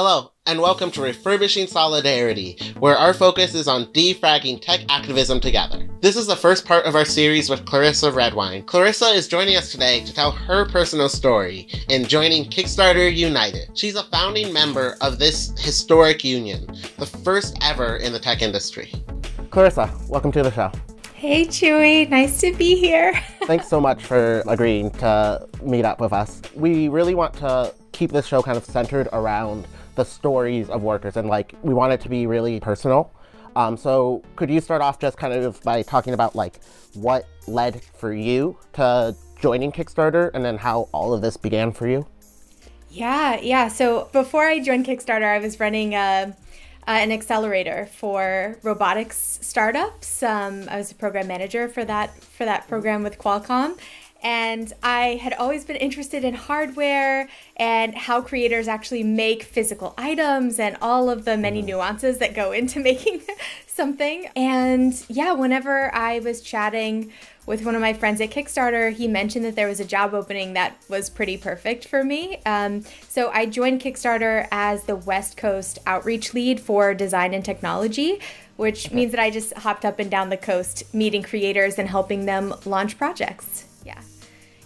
Hello, and welcome to Refurbishing Solidarity, where our focus is on defragging tech activism together. This is the first part of our series with Clarissa Redwine. Clarissa is joining us today to tell her personal story in joining Kickstarter United. She's a founding member of this historic union, the first ever in the tech industry. Clarissa, welcome to the show. Hey Chewy, nice to be here. Thanks so much for agreeing to meet up with us. We really want to keep this show kind of centered around the stories of workers, and like we want it to be really personal. So could you start off just kind of by talking about like what led for you to joining Kickstarter and then how all of this began for you? Yeah. So before I joined Kickstarter, I was running an accelerator for robotics startups. I was a program manager for that program with Qualcomm, and I had always been interested in hardware and how creators actually make physical items and all of the many nuances that go into making something. And yeah, whenever I was chatting with one of my friends at Kickstarter, he mentioned that there was a job opening that was pretty perfect for me. So I joined Kickstarter as the West Coast outreach lead for design and technology, which means that I just hopped up and down the coast meeting creators and helping them launch projects.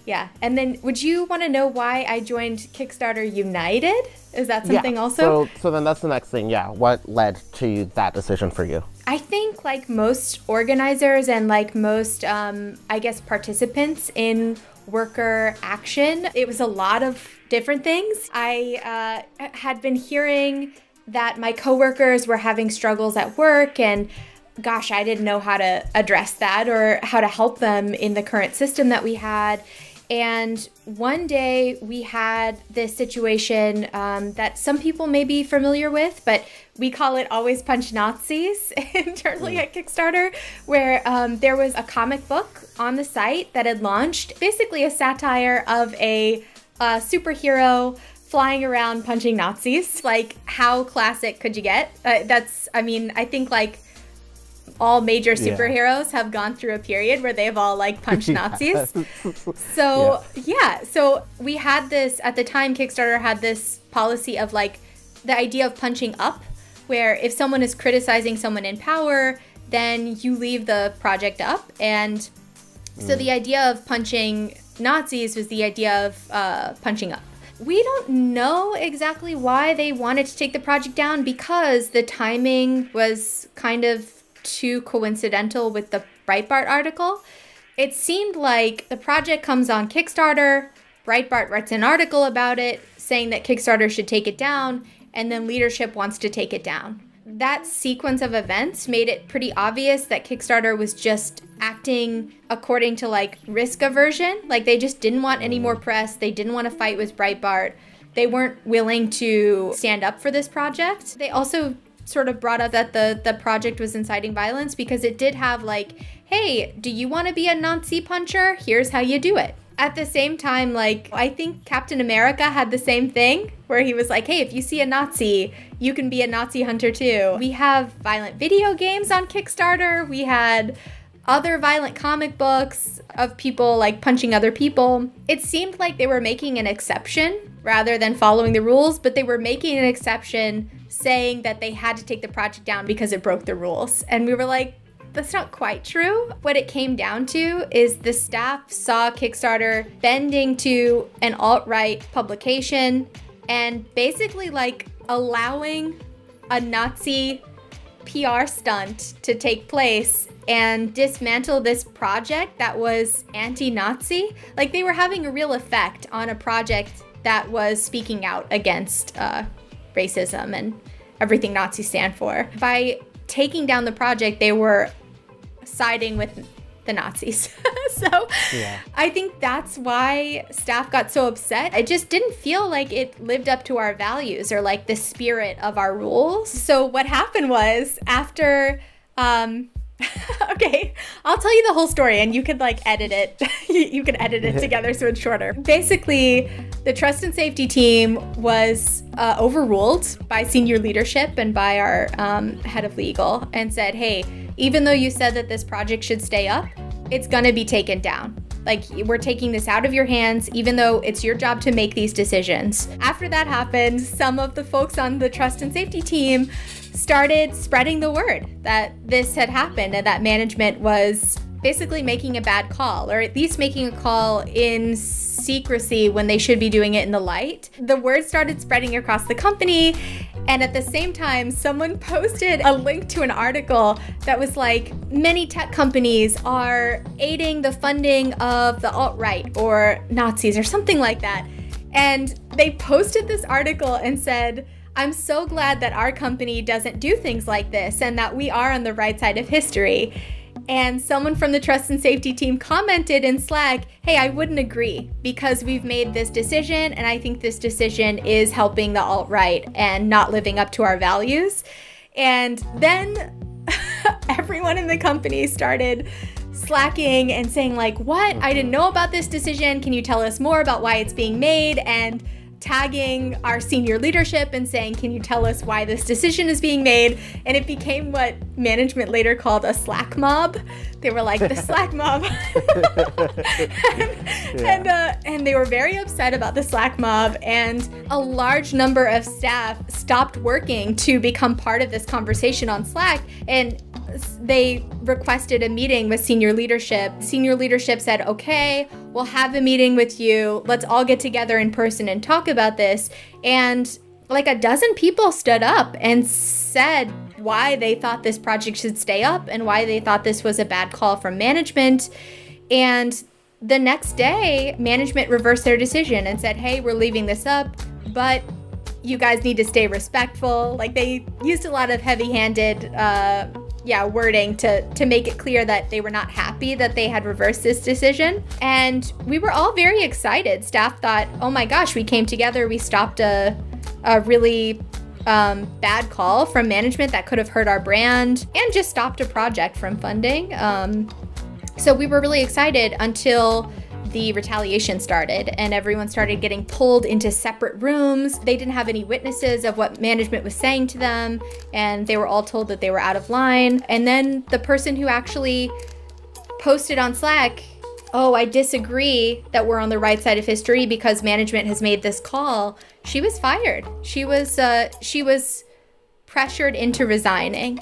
Yeah. And then would you want to know why I joined Kickstarter United? Is that something also? So then that's the next thing. Yeah. What led to that decision for you? I think like most organizers and like most, I guess, participants in worker action, it was a lot of different things. I had been hearing that my coworkers were having struggles at work, and gosh, I didn't know how to address that or how to help them in the current system that we had. And one day we had this situation that some people may be familiar with, but we call it always punch Nazis internally at Kickstarter, where there was a comic book on the site that had launched, basically a satire of a superhero flying around punching Nazis. Like, how classic could you get? I think like all major superheroes have gone through a period where they've all like punched Nazis. So so we had this, at the time Kickstarter had this policy of like the idea of punching up, where if someone is criticizing someone in power, then you leave the project up. And so the idea of punching Nazis was the idea of punching up. We don't know exactly why they wanted to take the project down, because the timing was kind of too coincidental with the Breitbart article. It seemed like the project comes on Kickstarter, Breitbart writes an article about it saying that Kickstarter should take it down, and then leadership wants to take it down. That sequence of events made it pretty obvious that Kickstarter was just acting according to like risk aversion. Like, they just didn't want any more press. They didn't want to fight with Breitbart. They weren't willing to stand up for this project. They also sort of brought up that the project was inciting violence, because it did have like, hey, do you want to be a Nazi puncher? Here's how you do it. At the same time, like, I think Captain America had the same thing, where he was like, hey, if you see a Nazi, you can be a Nazi hunter too. We have violent video games on Kickstarter. We had other violent comic books of people like punching other people. It seemed like they were making an exception rather than following the rules, but they were making an exception saying that they had to take the project down because it broke the rules. And we were like, that's not quite true. What it came down to is the staff saw Kickstarter bending to an alt-right publication and basically like allowing a Nazi PR stunt to take place and dismantle this project that was anti-Nazi. Like, they were having a real effect on a project that was speaking out against racism and everything Nazis stand for. By taking down the project, they were siding with the Nazis. I think that's why staff got so upset. It just didn't feel like it lived up to our values or like the spirit of our rules. So what happened was, after okay, I'll tell you the whole story and you could like edit it. You can edit it together so it's shorter. Basically, the trust and safety team was overruled by senior leadership and by our head of legal, and said, hey, even though you said that this project should stay up, it's gonna be taken down. Like, we're taking this out of your hands, even though it's your job to make these decisions. After that happened, some of the folks on the trust and safety team started spreading the word that this had happened and that management was basically making a bad call, or at least making a call in secrecy when they should be doing it in the light. The word started spreading across the company, and at the same time, someone posted a link to an article that was like, many tech companies are aiding the funding of the alt-right or Nazis or something like that. And they posted this article and said, I'm so glad that our company doesn't do things like this and that we are on the right side of history. And someone from the trust and safety team commented in Slack, hey, I wouldn't agree because we've made this decision and I think this decision is helping the alt-right and not living up to our values. And then everyone in the company started slacking and saying like, what? I didn't know about this decision. Can you tell us more about why it's being made? And tagging our senior leadership and saying, can you tell us why this decision is being made? And it became what management later called a Slack mob. They were like, the Slack mob. And they were very upset about the Slack mob, and a large number of staff stopped working to become part of this conversation on Slack, and they requested a meeting with senior leadership. Senior leadership said, okay, we'll have a meeting with you. Let's all get together in person and talk about this. And like a dozen people stood up and said why they thought this project should stay up and why they thought this was a bad call from management. And the next day, management reversed their decision and said, hey, we're leaving this up, but you guys need to stay respectful. Like, they used a lot of heavy-handed wording to make it clear that they were not happy that they had reversed this decision. And we were all very excited. Staff thought, oh my gosh, we came together, we stopped a really bad call from management that could have hurt our brand and just stopped a project from funding. So we were really excited until the retaliation started and everyone started getting pulled into separate rooms. They didn't have any witnesses of what management was saying to them, and they were all told that they were out of line. And then the person who actually posted on Slack, oh, I disagree that we're on the right side of history because management has made this call, she was fired. She was pressured into resigning.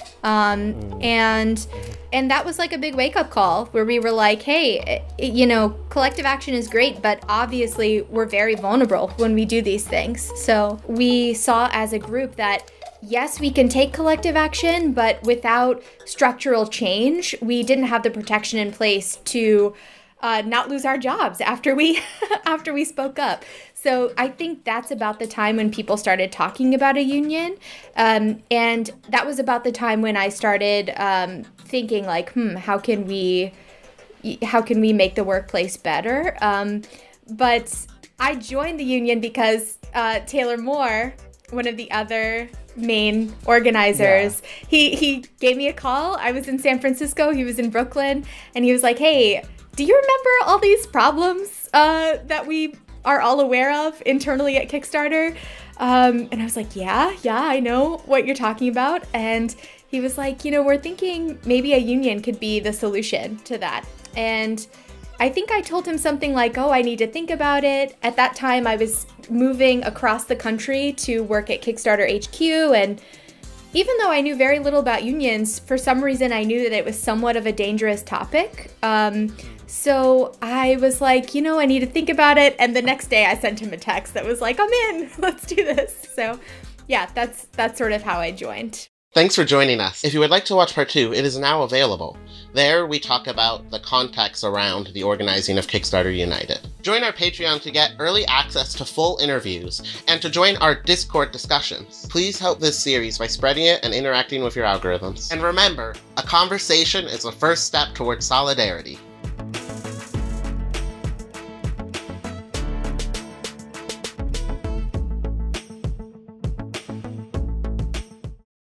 And that was like a big wake-up call where we were like, hey, you know, collective action is great, but obviously we're very vulnerable when we do these things. So we saw as a group that yes, we can take collective action, but without structural change, we didn't have the protection in place to not lose our jobs after we after we spoke up. So I think that's about the time when people started talking about a union. And that was about the time when I started thinking like, how can we make the workplace better? But I joined the union because Taylor Moore, one of the other main organizers, yeah, he gave me a call. I was in San Francisco, he was in Brooklyn, and he was like, hey, do you remember all these problems that we are all aware of internally at Kickstarter? And I was like, yeah, I know what you're talking about. And he was like, you know, we're thinking maybe a union could be the solution to that. And I think I told him something like, oh, I need to think about it. At that time, I was moving across the country to work at Kickstarter HQ, and even though I knew very little about unions, for some reason I knew that it was somewhat of a dangerous topic. So I was like, you know, I need to think about it. And the next day I sent him a text that was like, I'm in, let's do this. So yeah, that's sort of how I joined. Thanks for joining us. If you would like to watch part 2, it is now available. There we talk about the context around the organizing of Kickstarter United. Join our Patreon to get early access to full interviews and to join our Discord discussions. Please help this series by spreading it and interacting with your algorithms. And remember, a conversation is the first step towards solidarity.